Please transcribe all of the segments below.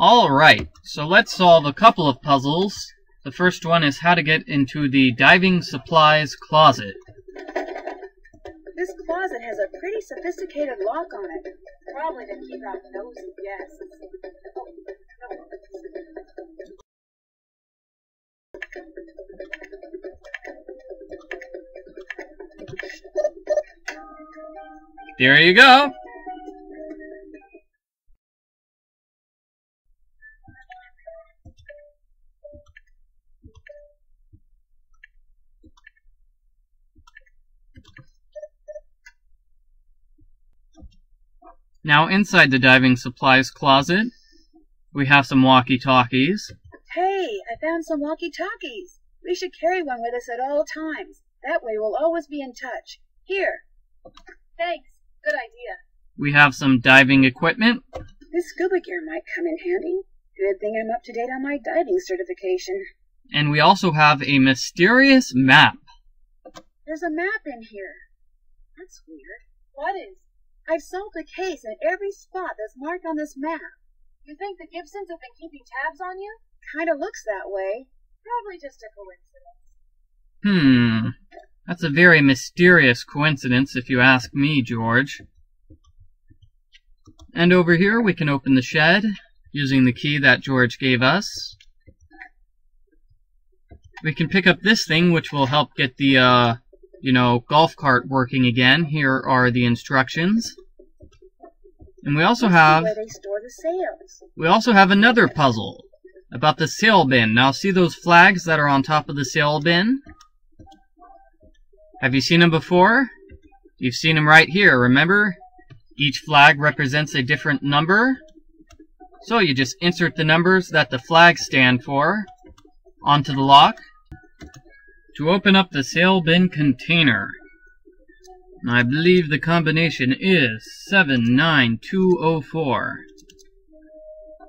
Alright, so let's solve a couple of puzzles. The first one is how to get into the diving supplies closet. This closet has a pretty sophisticated lock on it, probably to keep out nosy guests. There you go. Now inside the diving supplies closet, we have some walkie-talkies. Hey, I found some walkie-talkies. We should carry one with us at all times. That way we'll always be in touch. Here. Thanks. Good idea. We have some diving equipment. This scuba gear might come in handy. Good thing I'm up to date on my diving certification. And we also have a mysterious map. There's a map in here. That's weird. What is? I've solved the case at every spot that's marked on this map. You think the Gibsons have been keeping tabs on you? Kinda looks that way. Probably just a coincidence. That's a very mysterious coincidence, if you ask me, George. And over here, we can open the shed using the key that George gave us. We can pick up this thing, which will help get the, golf cart working again. Here are the instructions. And we also have another puzzle about the sail bin. Now see those flags that are on top of the sail bin? Have you seen them before? You've seen them right here, remember? Each flag represents a different number. So you just insert the numbers that the flags stand for onto the lock to open up the sail bin container. And I believe the combination is 79204.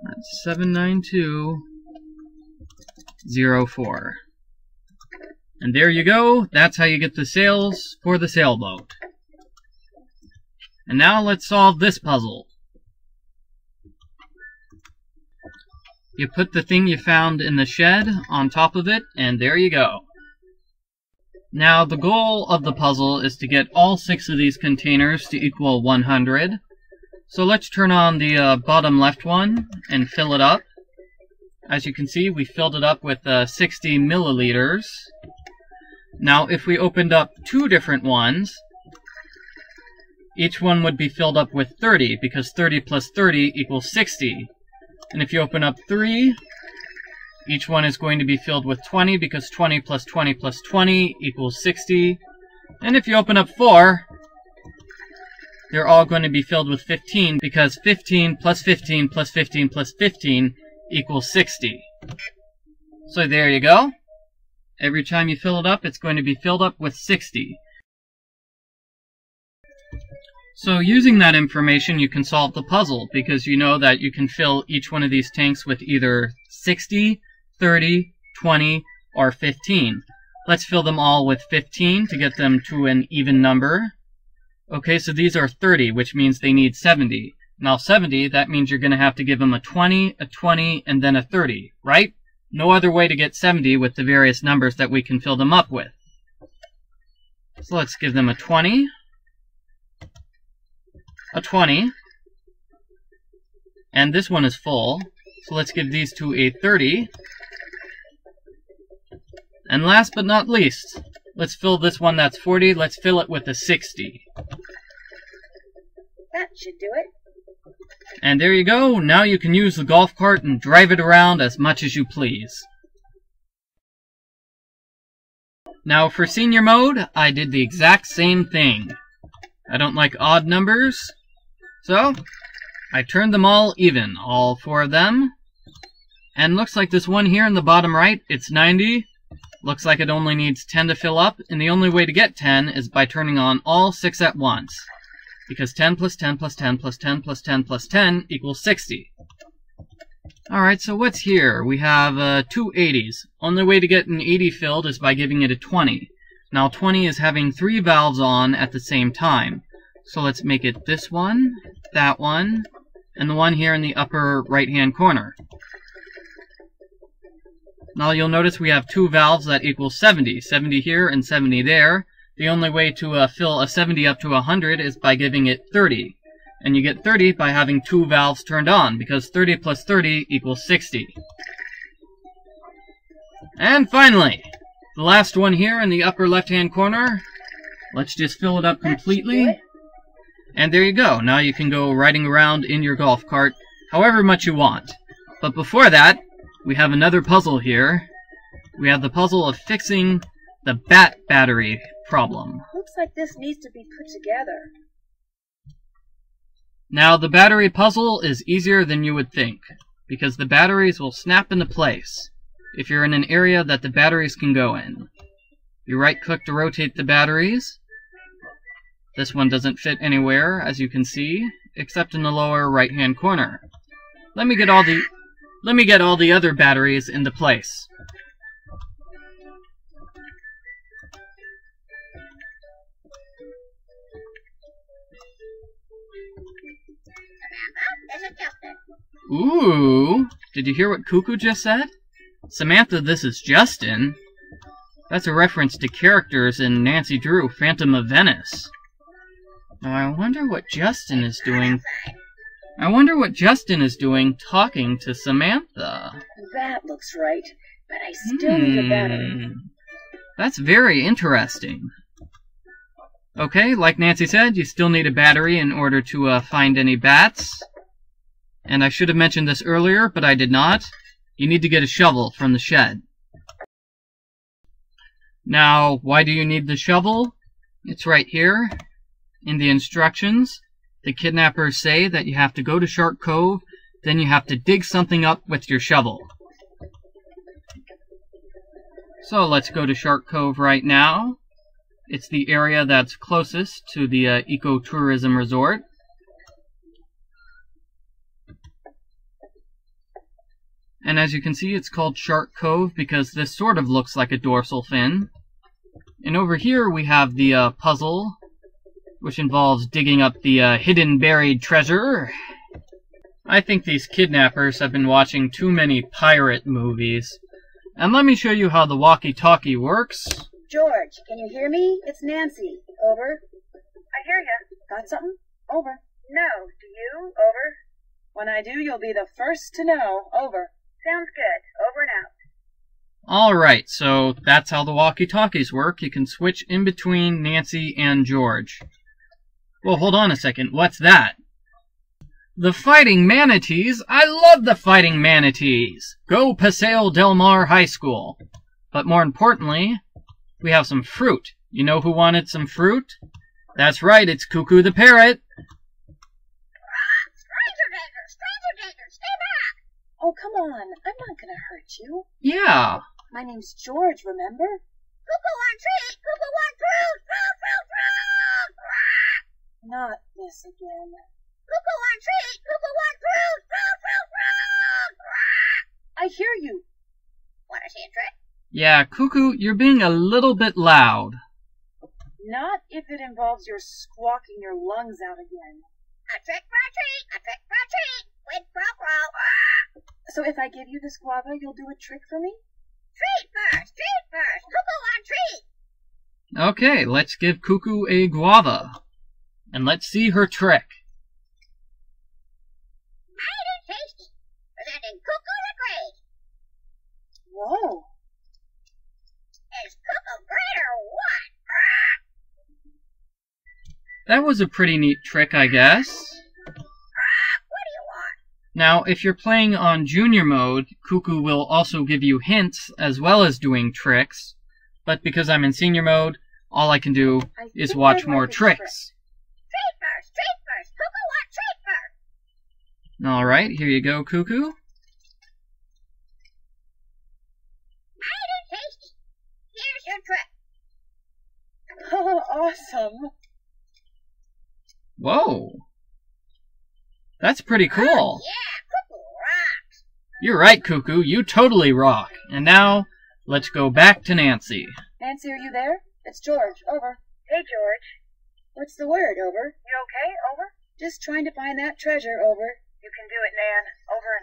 That's 79204. And there you go. That's how you get the sails for the sailboat. And now let's solve this puzzle. You put the thing you found in the shed on top of it, and there you go. Now the goal of the puzzle is to get all 6 of these containers to equal 100. So let's turn on the bottom left one and fill it up. As you can see, we filled it up with 60 milliliters. Now, if we opened up 2 different ones, each one would be filled up with 30, because 30 plus 30 equals 60. And if you open up 3, each one is going to be filled with 20, because 20 plus 20 plus 20 equals 60. And if you open up 4, they're all going to be filled with 15, because 15 plus 15 plus 15 plus 15 equals 60. So there you go. Every time you fill it up, it's going to be filled up with 60. So using that information, you can solve the puzzle, because you know that you can fill each one of these tanks with either 60, 30, 20, or 15. Let's fill them all with 15 to get them to an even number. Okay, so these are 30, which means they need 70. Now 70, that means you're going to have to give them a 20, a 20, and then a 30, right? No other way to get 70 with the various numbers that we can fill them up with. So let's give them a 20, a 20, and this one is full. So let's give these two a 30. And last but not least, let's fill this one that's 40, let's fill it with a 60. That should do it. And there you go. Now you can use the golf cart and drive it around as much as you please. Now for senior mode, I did the exact same thing. I don't like odd numbers, so I turned them all even, all 4 of them. And looks like this one here in the bottom right, it's 90. Looks like it only needs 10 to fill up, and the only way to get 10 is by turning on all 6 at once. Because 10 plus 10 plus 10 plus 10 plus 10 plus 10 equals 60. Alright, so what's here? We have two 80s. Only way to get an 80 filled is by giving it a 20. Now 20 is having 3 valves on at the same time. So let's make it this one, that one, and the one here in the upper right-hand corner. Now you'll notice we have two valves that equal 70, 70 here and 70 there. The only way to fill a 70 up to 100 is by giving it 30. And you get 30 by having two valves turned on, because 30 plus 30 equals 60. And finally, the last one here in the upper left-hand corner. Let's just fill it up completely. And there you go. Now you can go riding around in your golf cart however much you want. But before that, we have another puzzle here. We have the puzzle of fixing the bat battery problem. Looks like this needs to be put together. Now, the battery puzzle is easier than you would think, because the batteries will snap into place if you're in an area that the batteries can go in. You right-click to rotate the batteries. This one doesn't fit anywhere, as you can see, except in the lower right-hand corner. Let me get all the other batteries into place. Ooh, did you hear what Cuckoo just said? Samantha, this is Justin. That's a reference to characters in Nancy Drew, Phantom of Venice. Now I wonder what Justin is doing talking to Samantha. That looks right, but I still need a battery. That's very interesting. Okay, like Nancy said, you still need a battery in order to find any bats. And I should have mentioned this earlier, but I did not. You need to get a shovel from the shed. Now, why do you need the shovel? It's right here in the instructions. The kidnappers say that you have to go to Shark Cove, then you have to dig something up with your shovel. So let's go to Shark Cove right now. It's the area that's closest to the ecotourism resort. And as you can see, it's called Shark Cove because this sort of looks like a dorsal fin. And over here we have the puzzle, which involves digging up the hidden buried treasure. I think these kidnappers have been watching too many pirate movies. And let me show you how the walkie-talkie works. George, can you hear me? It's Nancy. Over. I hear you. Got something? Over. No. Do you? Over. When I do, you'll be the first to know. Over. Sounds good. Over and out. Alright, so that's how the walkie-talkies work. You can switch in between Nancy and George. Well, hold on a second. What's that? The Fighting Manatees? I love the Fighting Manatees! Go Paseo Del Mar High School! But more importantly, we have some fruit. You know who wanted some fruit? That's right, it's Cuckoo the Parrot. Stranger danger, stay back! Oh, come on, I'm not gonna hurt you. Yeah. My name's George, remember? Cuckoo on treat, Cuckoo on fruit, fruit, fruit, fruit! Not this again. Cuckoo on treat, Cuckoo on fruit, fruit, fruit, fruit! I hear you. Wanna see a trick? Yeah, Cuckoo, you're being a little bit loud. Not if it involves your squawking your lungs out again. A trick for a treat, a trick for a treat, with crow. So if I give you this guava, you'll do a trick for me? Treat first, Cuckoo on treat! Okay, let's give Cuckoo a guava. And let's see her trick. Mighty tasty, presenting Cuckoo the Great. Whoa. Is Cuckoo great or what? That was a pretty neat trick, I guess. What do you want? Now, if you're playing on junior mode, Cuckoo will also give you hints as well as doing tricks. But because I'm in senior mode, all I can do is watch more tricks. Treat first, Cuckoo on treat first. All right, here you go, Cuckoo. Oh, awesome. Whoa. That's pretty cool. Yeah, Cuckoo rocks. You're right, Cuckoo. You totally rock. And now, let's go back to Nancy. Nancy, are you there? It's George. Over. Hey, George. What's the word? Over. You okay? Over. Just trying to find that treasure. Over. You can do it, Nan. Over